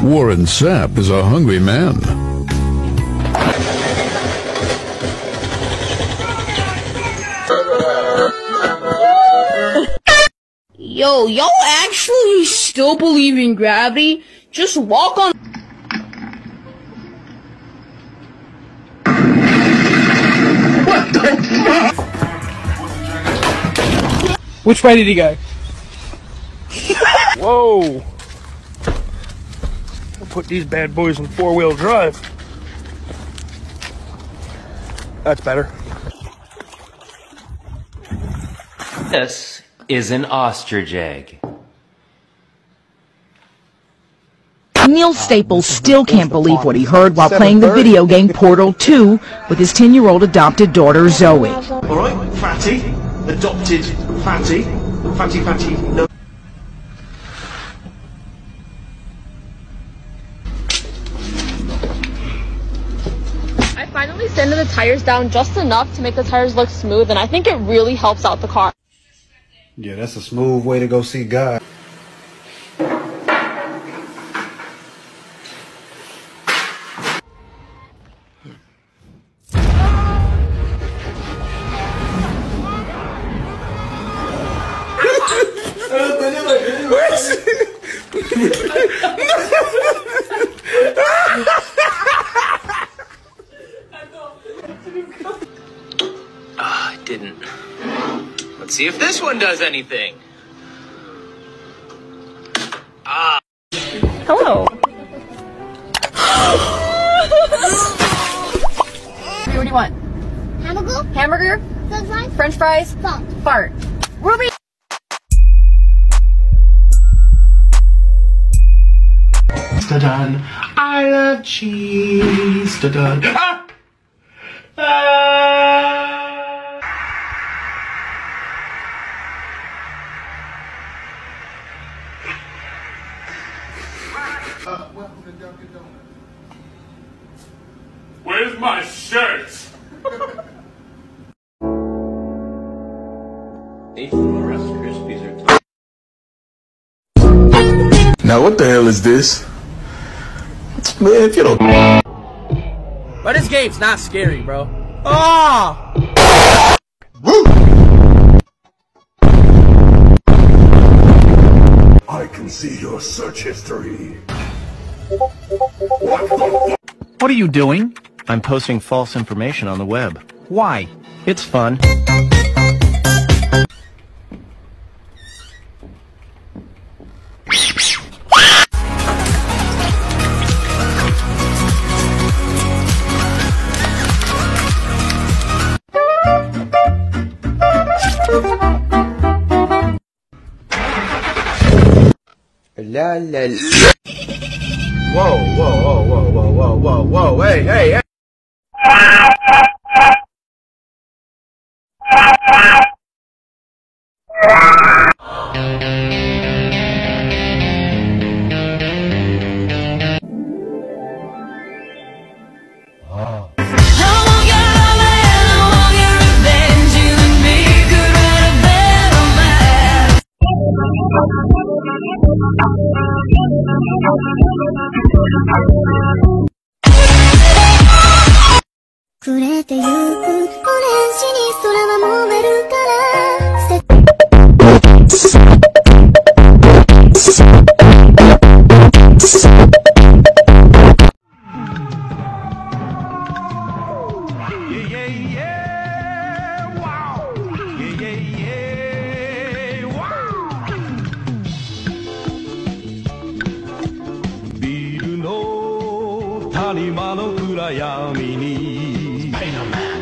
Warren Sapp is a hungry man. Yo, y'all actually still believe in gravity? Just walk on. What the fuck? Which way did he go? Whoa! I'll put these bad boys in four-wheel drive. That's better. This is an ostrich egg. Neil Staples still can't believe what he heard while playing the video game Portal 2 with his 10-year-old adopted daughter Zoe. All right, fatty. Adopted fatty. Fatty, fatty, no. I finally sanded the tires down just enough to make the tires look smooth, and I think it really helps out the car. Yeah, that's a smooth way to go see God. I didn't. Let's see if this one does anything. Hello. What do you want? Hamburger? French fries? French fries? Fart. Ruby! Da-dun. I love cheese. Da-dun. Ah! Welcome to Dunkin' Donuts. Where's my shirt? Now what the hell is this? Man, if you don't. But this game's not scary, bro. Ah! I can see your search history. What are you doing? I'm posting false information on the web. Why? It's fun. La, la, la. Whoa, whoa, whoa, whoa, whoa, whoa, whoa, whoa, hey, hey, hey. Wow. Spider-Man.